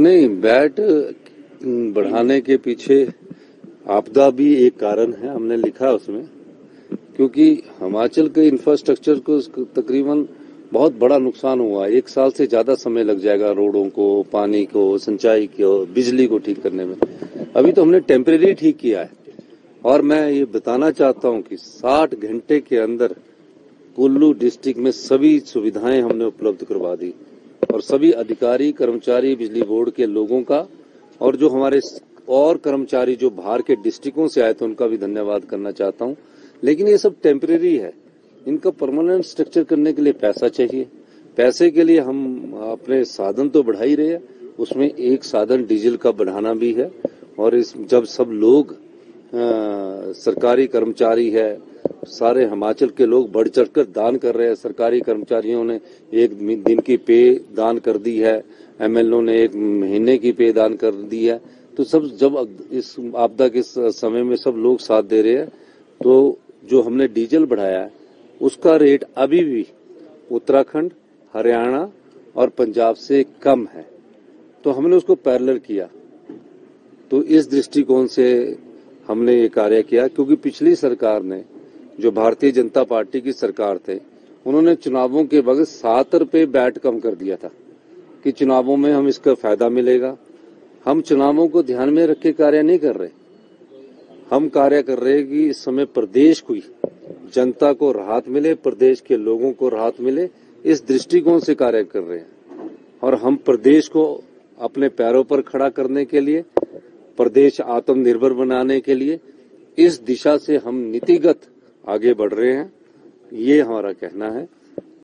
नहीं, बैट बढ़ाने के पीछे आपदा भी एक कारण है, हमने लिखा उसमें, क्योंकि हिमाचल के इंफ्रास्ट्रक्चर को तकरीबन बहुत बड़ा नुकसान हुआ। 1 साल से ज्यादा समय लग जाएगा रोडों को, पानी को, सिंचाई को, बिजली को ठीक करने में। अभी तो हमने टेम्परेरी ठीक किया है। और मैं ये बताना चाहता हूँ कि 60 घंटे के अंदर कुल्लू डिस्ट्रिक्ट में सभी सुविधाएं हमने उपलब्ध करवा दी, और सभी अधिकारी, कर्मचारी, बिजली बोर्ड के लोगों का, और जो हमारे और कर्मचारी जो बाहर के डिस्ट्रिक्टों से आए थे उनका भी धन्यवाद करना चाहता हूँ। लेकिन ये सब टेम्परेरी है, इनका परमानेंट स्ट्रक्चर करने के लिए पैसा चाहिए। पैसे के लिए हम अपने साधन तो बढ़ा ही रहे हैं, उसमें एक साधन डीजल का बढ़ाना भी है। और इस जब सब लोग सरकारी कर्मचारी है, सारे हिमाचल के लोग बढ़ चढ़कर दान कर रहे हैं। सरकारी कर्मचारियों ने एक दिन की पे दान कर दी है, एमएलओ ने एक महीने की पे दान कर दी है। तो सब जब इस आपदा के समय में सब लोग साथ दे रहे हैं, तो जो हमने डीजल बढ़ाया है उसका रेट अभी भी उत्तराखंड, हरियाणा और पंजाब से कम है, तो हमने उसको पैरेलल किया। तो इस दृष्टिकोण से हमने ये कार्य किया, क्योंकि पिछली सरकार ने, जो भारतीय जनता पार्टी की सरकार थे, उन्होंने चुनावों के वक्त 7 रुपये बैट कम कर दिया था कि चुनावों में हम इसका फायदा मिलेगा। हम चुनावों को ध्यान में रख के कार्य नहीं कर रहे, हम कार्य कर रहे हैं कि इस समय प्रदेश की जनता को राहत मिले, प्रदेश के लोगों को राहत मिले, इस दृष्टिकोण से कार्य कर रहे हैं। और हम प्रदेश को अपने पैरों पर खड़ा करने के लिए, प्रदेश आत्मनिर्भर बनाने के लिए, इस दिशा से हम नीतिगत आगे बढ़ रहे हैं, ये हमारा कहना है।